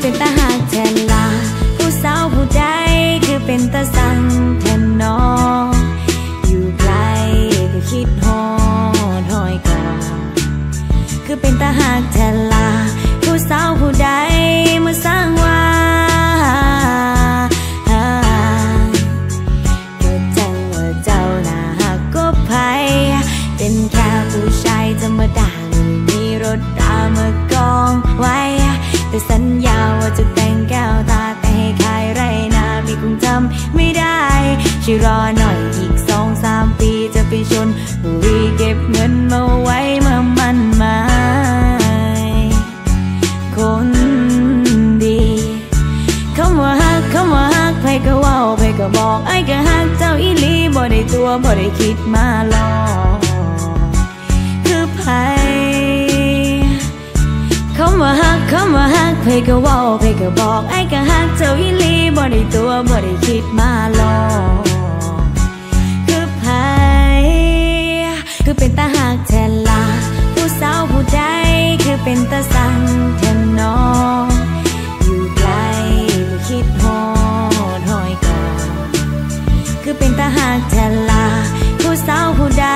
เป็นตาหักแทนลาผู้สาวผู้ใดคือเป็นตาสั่งแทนน้องอยู่ไกลก็คิดฮอดหอยกอคือเป็นตาหักแทนลาผู้สาวผู้ใดมาสร้างว่าก็จังว่าเจ้าหน้าหักก็ไพ่เป็นแค่ผู้ชายธรรมดามีรถรามากองไว้แต่สัญญาว่าจะแต่งแก้วตาแต่ให้ขายไรนามีคงจำไม่ได้ช่วยรอหน่อยอีก 2-3 ปีจะไปชนบุรีเก็บเงินมาไว้มามันมาคนดีคำว่าฮักคำว่าฮักไปก็เว้าไปก็บอกไอ้ก็ฮักเจ้าอีหลีบ่ได้ตัวบ่ได้คิดมาหลอกคือไผคำว่าฮักคำว่าฮักไปก็เว้าไปก็บอกไอ้ก็ฮักเจ้าอีหลีบ่ได้ตัวบ่ได้คิดมาหลอกคือไผคือเป็นตาฮักแท้ล่ะผู้สาวผู้ใดคือเป็นตาสั่งแทนน้องอยู่ไกลบ่คิดฮอดหอยกอคือเป็นตาหักแทนล่ะผู้สาวผู้ใด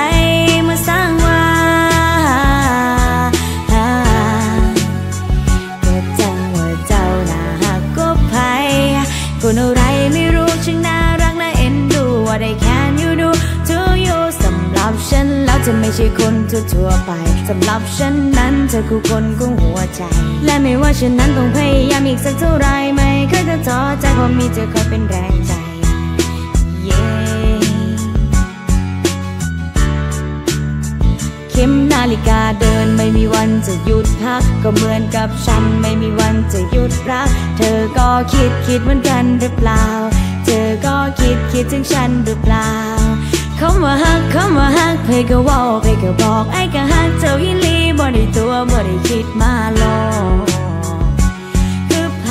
มาสร้างว่าก็จังว่าเจ้าหน้าหักก็ไพ่คนอะไรไม่รู้ช่างน่ารักน่าเอ็นดูว่าได้แค่อยู่ดูทูยูสำหรับฉันแล้วจะไม่ใช่คนทั่วไปสำหรับฉันนั้นเธอคือคนของหัวใจและไม่ว่าฉันนั้นต้องพยายามอีกสักเท่าไรไม่เคยจะท้อใจเพราะมีเธอคอยเป็นแรงใจเข็มนาฬิกาเดินไม่มีวันจะหยุดพักก็เหมือนกับฉันไม่มีวันจะหยุดรักเธอก็คิดเหมือนกันหรือเปล่าเธอก็คิดถึงฉันหรือเปล่าคำว่าฮักคำว่าฮักไปก็เว้าไปก็บอกไอ้ก็ฮักเจ้าอีหลีบ่ได้ตัวบ่ได้คิดมาหลอกคือไผ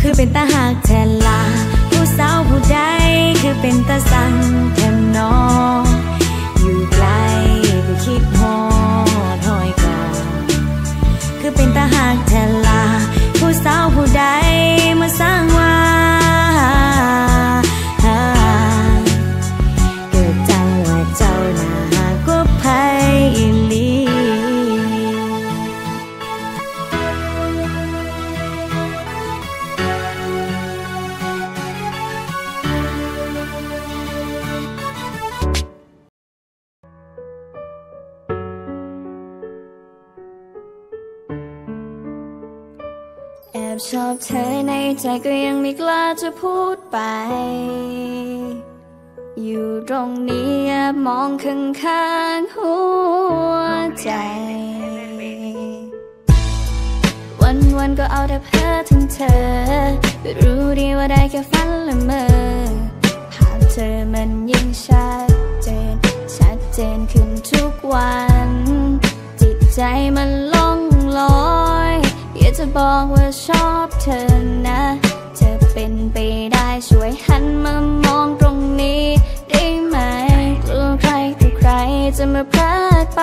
คือเป็นตาฮักแท้ล่ะผู้สาวผู้ใดคือเป็นตาสั่งแทนน้องอยู่ไกลก็คิดฮอดหอยกอคือเป็นตาฮักแท้ล่ะผู้สาวผู้ใดมาสร้างว่าชอบเธอในใจก็ยังไม่กล้าจะพูดไปอยู่ตรงนี้มองข้างๆหัวใจวันๆก็เอาแต่เพ้อถึงเธอรู้ดีว่าได้แค่ฝันละเมอภาพเธอมันยิ่งชัดเจนขึ้นทุกวันจิตใจมันล่องลอยอยากจะบอกว่าชอบเธอนะเธอเป็นไปได้ช่วยหันมามองตรงนี้ได้ไหมกลัวใครจะมาพลาดไป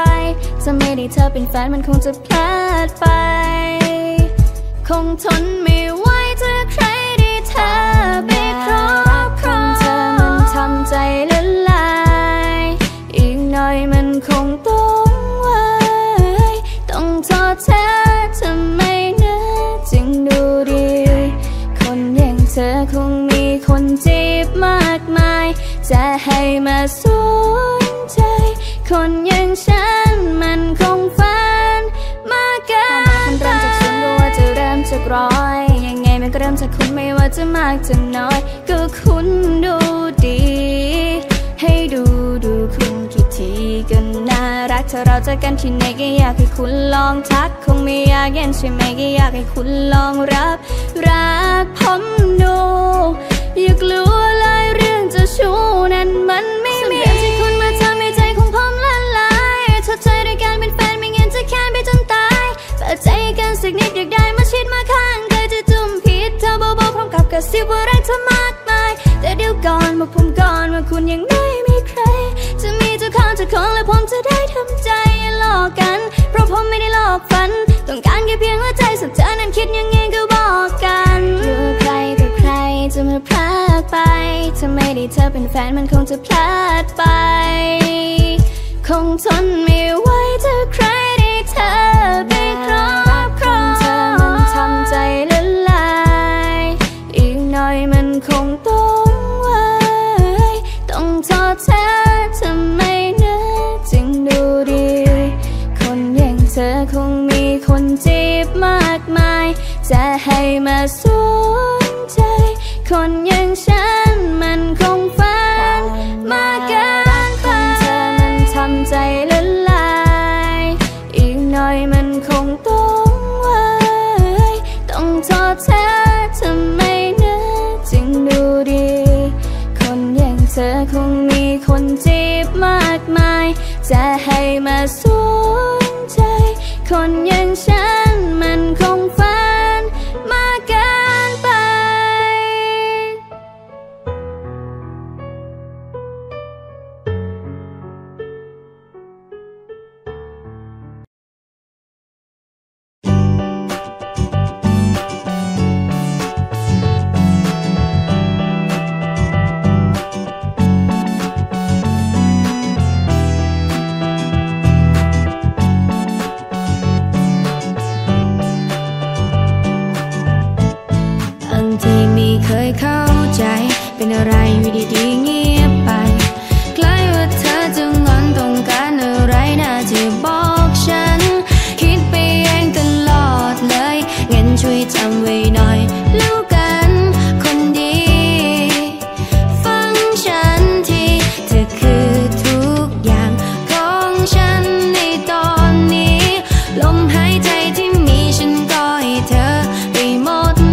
จะไม่ได้เธอเป็นแฟนมันคงจะพลาดไปคงทนไม่ไหวถ้าใครได้เธอไปครอบเธอมันทำใจละลายอีกหน่อยมันคงต้องไว้ต้องโทษเธอทำไมเธอคงมีคนจีบมากมายจะให้มาสนใจคนอย่างฉันมันคงฝันมากเกินไปมันเริ่มจากศูนย์รู้ว่าจะเริ่มจากร้อยยังไงมันก็เริ่มจากคุณไม่ว่าจะมากจะน้อยก็คุณดูดีให้ดูคุณกี่ทีก็น่ารักถ้าเราเจอกันที่ไหนก็อยากให้คุณลองทักคงไม่อยากเย็นใช่ไหมก็อยากให้คุณลองรับผมดูอย่ากลัวเลยเรื่องจะชู้นั้นมันไม่มีเรื่องที่คุณมาทำให้ใจของผมละลายทดใจด้วยการเป็นแฟนไม่งั้นจะแค้นไปจนตายเปิดใจกันสักนิดอยากได้มาชิดมาข้างเคยจะจุ่มผิดเธอเบาๆพร้อมกับกระซิบว่ารักเธอมากมายแต่เดี๋ยวก่อนบอกผมก่อนว่าคุณยังไม่มีใครจะมีเจ้าของและผมจะได้ทำใจหลอกกันเพราะผมไม่ได้หลอกฝัน ต้องการแค่เพียงว่าใจส่วนเธอนั้นคิดยังไงก็บอกกันอยู่ใครกับใครจะมาพลาดไปถ้าไม่ได้เธอเป็นแฟนมันคงจะพลาดไปคงทนไม่ไหวถ้าใครได้เธอไปครอบครองเธอมันทำใจละลายอีกหน่อยมันคงต้องไว้ต้องทอดแท้ทำไมนะจึงดูดีคนอย่างเธอคงมีคนจีบมากมายจะให้มาสนใจคนอย่างฉันมันคงฝันมากเกินไปเธอมันทำใจละลายอีกหน่อยมันคงต้องไว้ต้องทอดแท้ทำไมนะจึงดูดีคนอย่างเธอคงมีคนจีบมากมายจะให้มาสนใจคนอย่างฉันมันคงฝันมากเกินไปเข้าใจเป็นอะไรอยู่ดีๆเงียบไปใกล้ว่าเธอจะงอนต้องการอะไรน่าจะบอกฉันคิดไปเองตลอดเลยงั้นช่วยจำไว้หน่อยแล้วกันคนดีฟังฉันทีเธอคือทุกอย่างของฉันในตอนนี้ลมหายใจที่มีฉันก็ให้เธอไปหมดม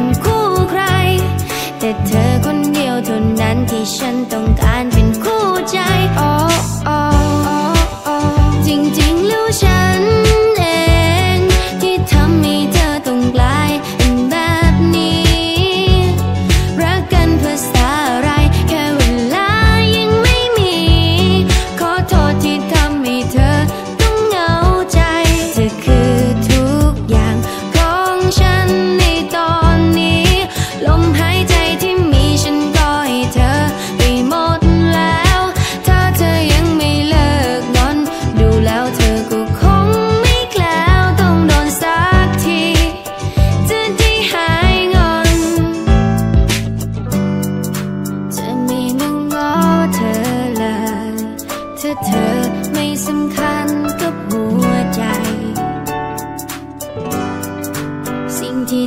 ันคู่ใครแต่เธอคนเดียวเท่านั้นที่ฉันต้องการเป็นคู่ใจโอ้โอ้โอ้จริงๆแล้วฉันเองที่ทำให้เธอต้องกลายเป็นแบบนี้รักกันภาษาอะไรแค่เวลายังไม่มีขอโทษที่ทำให้เธอต้องเหงาใจเธอคือทุกอย่างของฉันคิ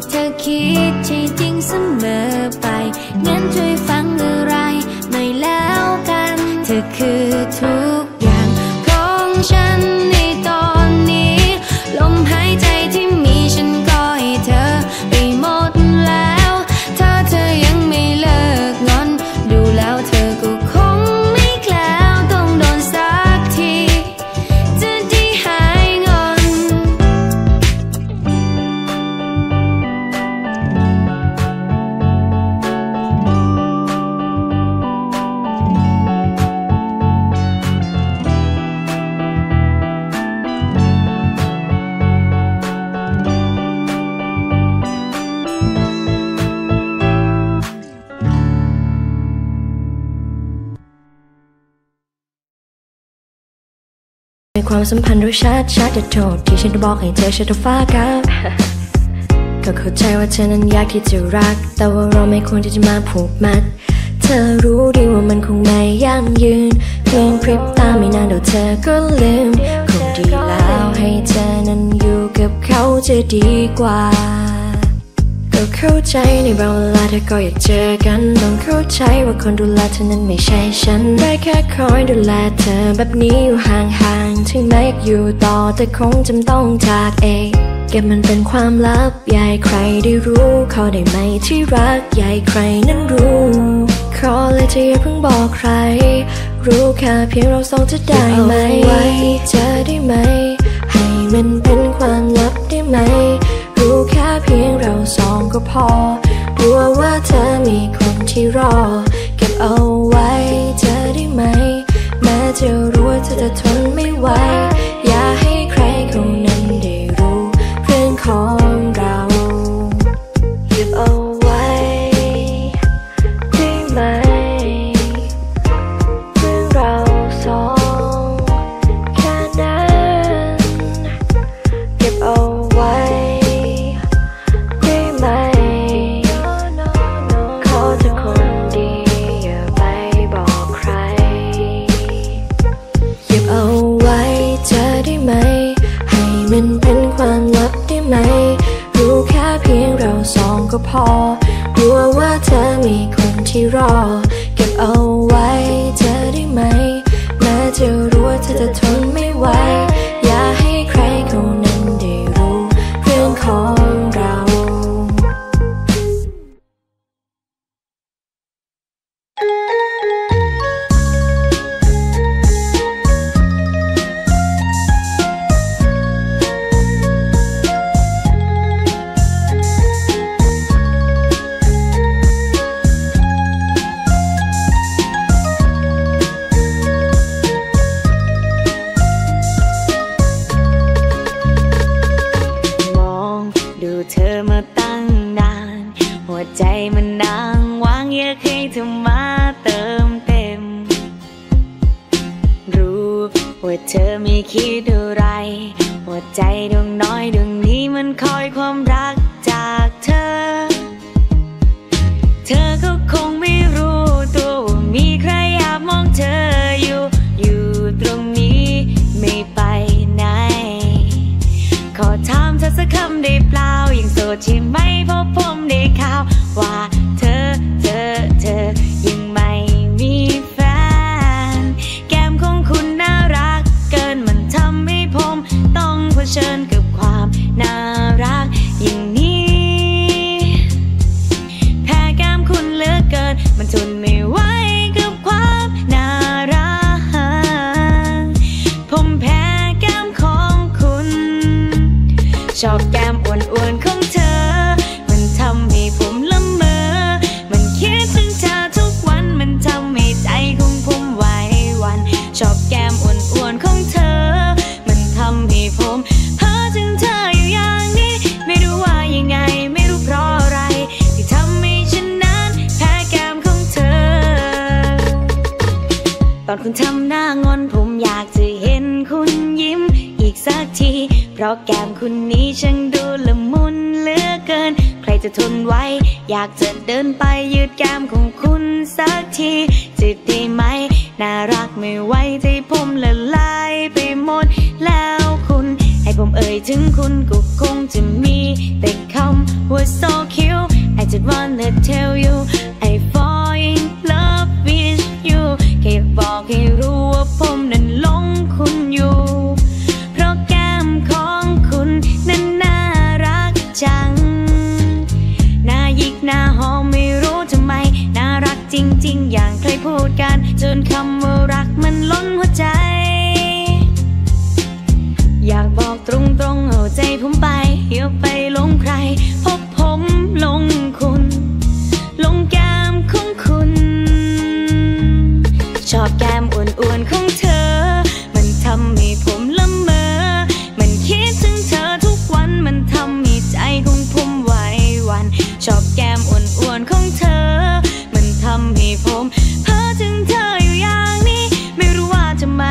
ดใช่จริงเสมอไปงั้นช่วยฟังอะไรหน่อยแล้วกันเธอคือทุกอย่างของฉันในตอนนี้ลมหายใจที่มีฉันก็ให้เธอไปหมดแล้วถ้าเธอยังไม่เลิกงอนดูแล้วเธอก็คงไม่แคล้วต้องโดนสักทีจะได้หายงอนความสัมพันธ์รู้ชัดแต่โทษที่ฉันบอกให้เธอชัดฟ้ากับก็เข้าใจว่าเธอนั้นอยากที่จะรักแต่ว่าเราไม่ควรที่จะมาผูกมัดเธอรู้ดีว่ามันคงไม่ยั่งยืนเพียงพริบตาไม่นานเดี๋ยวเธอก็ลืมคงดีแล้วให้เธอนั้นอยู่กับเขาจะดีกว่าก็เข้าใจในบางเวลาเธอก็อยากเจอกันต้องเข้าใจว่าคนดูแลเธอนั้นไม่ใช่ฉันได้แค่คอยดูแลเธอแบบนี้อยู่ห่างๆถึงแม้อยู่ต่อแต่คงจำต้องจากเอง เก็บมันเป็นความลับอย่าให้ใครได้รู้ขอได้ไหมที่รักอย่าให้ใครนั้นรู้ขอเลยจะอย่าเพิ่งบอกใครรู้แค่เพียงเราสองจะได้ไหมจะได้ไหมให้มันเป็นความลับได้ไหมรู้แค่เพียงเราสองก็พอรู้ว่าเธอมีคนที่รอเก็บเอาไว้จะได้ไหมแม้จะรู้ว่าเธอจะทนไม่ไหวอย่าให้ใครคนนั้นได้รู้เรื่องของเราเก็บเอาไว้ได้ไหมเรื่องเราสองแค่นั้นเก็บเอาไว้ได้ไหมขอเธอคนเดียวอย่าไปบอกใครเก็บเอาไว้จะได้ไหมให้มันเป็นความลับได้ไหมรู้แค่เพียงเราสองก็พอรู้ว่าเธอมีคนที่รอเก็บเอาไว้จะได้ไหมแม้จะรู้ว่าเธอจะทนไม่ไหวอย่าให้ใครเขานั้นได้รู้เรื่องของเราเธอไม่คิดอะไรหัวใจดวงน้อยดวงนี้มันคอยความรักจากเธอเธอก็คงไม่รู้ตัวมีใครแอบมองเธออยู่ตรงนี้ไม่ไปไหนขอถามเธอสักคำได้เปล่ายังโสดใช่ไหมเพราะผมได้ข่าวว่าเธอยังไม่มีเผชิญกับความน่ารักอย่างนี้แพ้แก้มคุณเหลือเกินมันทนไม่ไหวกับความน่ารักผมแพ้แก้มของคุณชอบแก้มอ้วนๆของเธอมันทำให้ผมละเมอมันคิดถึงเธอทุกวันมันทำให้ใจของผมไหวหวั่นชอบแก้มอ้วนๆของเธอให้ผมเพ้อถึงเธออยู่อย่างนี้ไม่รู้ว่ายังไงไม่รู้เพราะอะไรที่ทำให้ฉันนั้นแพ้แก้มของเธอตอนคุณทำหน้างอนผมอยากจะเห็นคุณยิ้มอีกสักทีเพราะแก้มคุณนี้ช่างดูละมุนเหลือเกินใครจะทนไว้อยากจะเดินไปยืดแก้มของคุณสักทีจะได้ไหมน่ารักไม่ไหวใจผมละลายไปหมดแล้วคุณให้ผมเอ่ยถึงคุณก็คงจะมีแต่คำว่า so cute I just wanna tell you I fall in love with you แค่บอกให้รู้ว่าผมนั้นหลงคุณอยู่เพราะแก้มของคุณนั้นน่ารักจังน่าหยิกน่าหอมไม่รู้ทำไมน่ารักจริงๆอย่างใครพูดกันจนคำว่ารักมันล้นหัวใจอยากบอกตรงๆเอาใจผมไปอย่าไปหลงใครพบผมหลงคุณหลงแก้มของคุณชอบแก้มอ้วนๆของเธอมันทำให้ผมละเมอมันคิดถึงเธอทุกวันมันทำให้ใจของผมไหวหวั่นชอบแก้มอ้วนๆของเธอมันทำให้ผมเพ้อถึงเธออยู่อย่างนี้ไม่รู้ว่าทำไม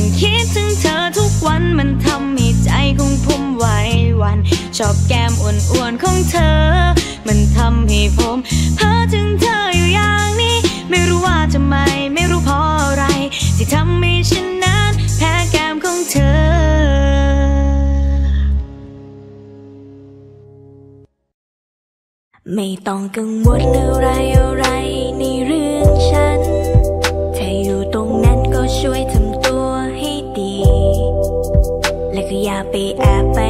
มันคิดถึงเธอทุกวันมันทำให้ใจของผมไหวหวั่นชอบแก้มอ้วนๆของเธอมันทำให้ผมเพ้อถึงเธออยู่อย่างนี้ไม่รู้ว่าทำไมไม่รู้เพราะอะไรที่ทำให้ฉันนั้นแพ้แก้มของเธอไม่ต้องกังวลอะไรอะไรในเรื่องฉันถ้าอยู่ตรงนั้นก็ช่วยทำตัวให้ดีและก็อย่าไปแอบไป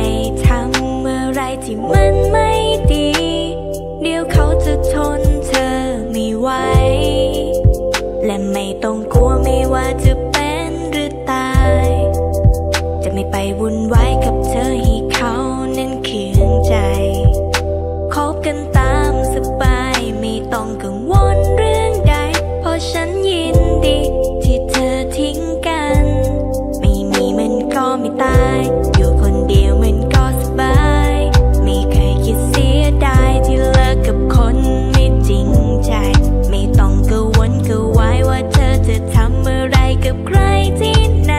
ทำอะไรที่มันไม่ดีเดี๋ยวเขาจะทนเธอไม่ไหวและไม่ต้องกลัวไม่ว่าจะเป็นหรือตายจะไม่ไปวุ่นวายกับเธอให้เขานั้นเคืองใจคบกันตามสบายไม่ต้องกังวลเรื่องใดเพราะฉันยินดีที่เธอทิ้งกันไม่มีมันก็ไม่ตายอยู่คนเดียวมันก็สบายไม่เคยคิดเสียดายที่เลิกกับคนไม่จริงใจไม่ต้องกังวลกังวายว่าเธอจะทำอะไรกับใครที่ไหน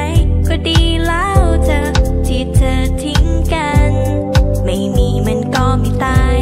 ก็ดีแล้วเธอที่เธอทิ้งกันไม่มีมันก็ไม่ตาย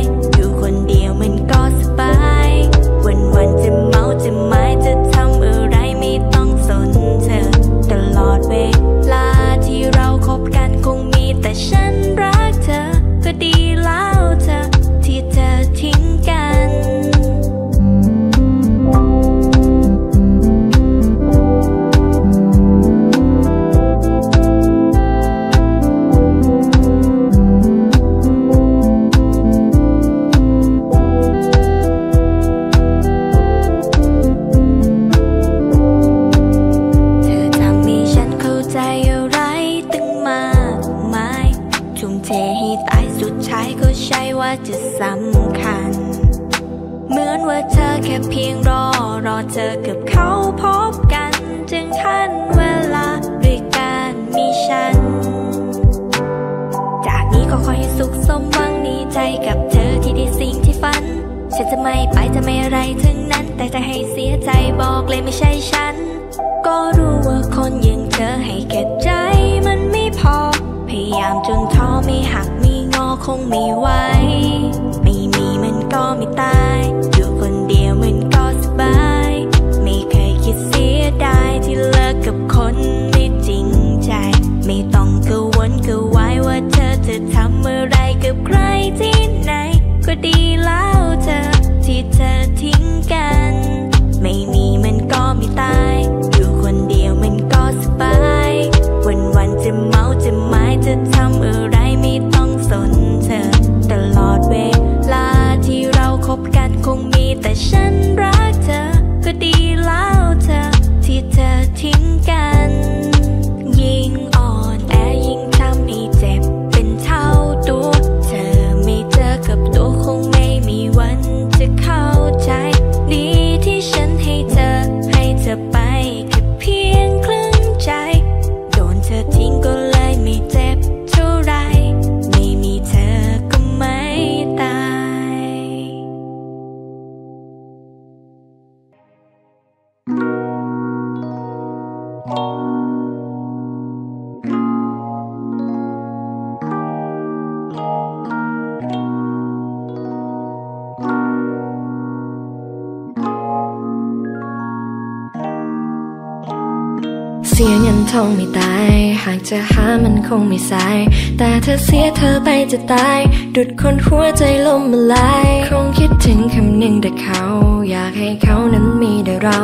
จะหามันคงไม่สายแต่เธอเสียเธอไปจะตายดุดคนหัวใจล่มละลายคงคิดถึงคำหนึ่งแต่เขาอยากให้เขานั้นมีแต่เรา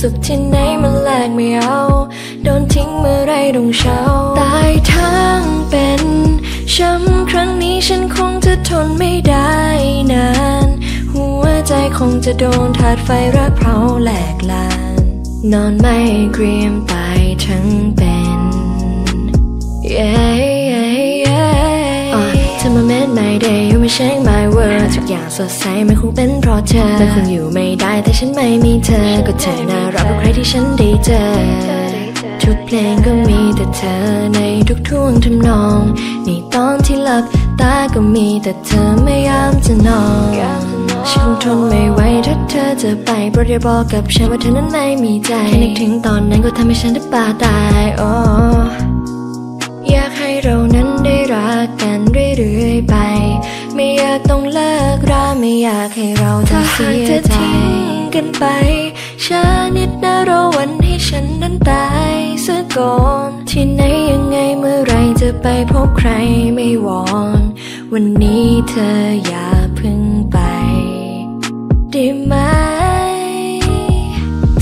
สุขที่ไหนมันแลกไม่เอาโดนทิ้งเมื่อไรดงเช้าตายทั้งเป็นช้ำครั้งนี้ฉันคงจะทนไม่ได้นานหัวใจคงจะโดนถาดไฟรักเผาแหลกลานนอนไม่เกรียมตายทั้งเป็นเธอมาแม้นไม่ได้อยู่ไม่ใช่ไม่เวอร์ทุกอย่างสดใสมันคงเป็นเพราะเธอแต่คงอยู่ไม่ได้แต่ฉันไม่มีเธอก็เธอน่ารักกว่าใครที่ฉันได้เจอทุกเพลงก็มีแต่เธอในทุกท่วงทำนองในตอนที่หลับตาก็มีแต่เธอไม่ยามจะนอน ฉันทนไม่ไหวถ้าเธอจะไปโปรดอย่าบอกกับฉันว่าเธอนั้นไม่มีใจแค่นึกถึงตอนนั้นก็ทำให้ฉันได้ป่าตายโอ้อยากให้เรานั้นได้รักกันเรื่อยๆไปไม่อยากต้องเลิกราไม่อยากให้เราต้องเสียใจกันไปช้านิดนะรอวันให้ฉันนั้นตายซะก่อนที่ไหนยังไงเมื่อไรจะไปพบใครไม่วอนวันนี้เธออย่าเพิ่งไปได้ไหม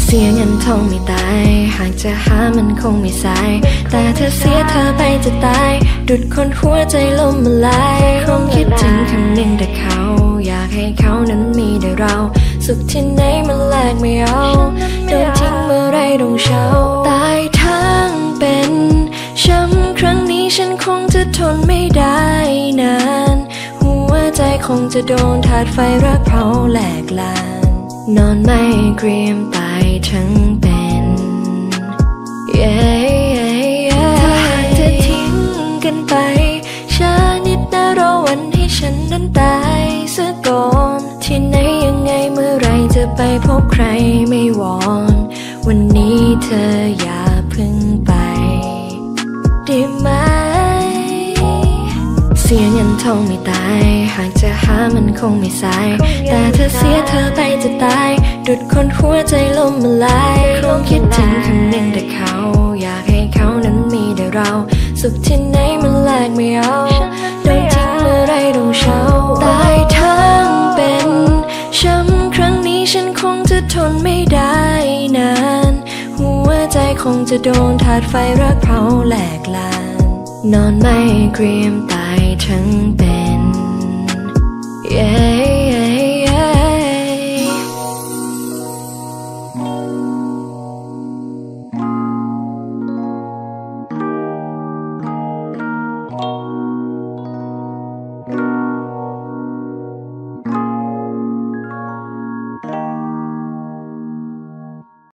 เสียเงินทองไม่ตายหากจะหามันคงไม่สายแต่เธอเสียเธอไปจะตายดุจคนหัวใจล่มละลายคงคิดถึงคำหนึ่งแต่เขาอยากให้เขานั้นมีแต่เราสุขที่ไหนมันแลกไม่เอาโดนทิ้งเมื่อไรต้องเศร้าตายทั้งเป็นช้ำครั้งนี้ฉันคงจะทนไม่ได้นานหัวใจคงจะโดนถาดไฟรักเผาแหลกลานนอนไม่เกรียมตายทั้งเป็นถ้าหากเธอทิ้งกันไปช้านิดนะรอวันให้ฉันนั้นตายซะก่อนที่ไหนยังไงเมื่อไรจะไปพบใครไม่วอนวันนี้เธออย่าเพิ่งไปได้ไหมเสียเงินทองไม่ตายหากจะหามันคงไม่สายแต่เธอเสียเธอไปจะตายดุจคนหัวใจล่มละลายคงคิดถึงคำหนึ่งแต่เขาอยากให้เขานั้นมีแต่เราสุขที่ไหนมันแลกไม่เอาโดนทิ้งเมื่อไรต้องเศร้าตายทั้งเป็นช้ำครั้งนี้ฉันคงจะทนไม่ได้นานหัวใจคงจะโดนถาดไฟรักเผาแหลกลานนอนไม่เกรียมตายทั้งเป็น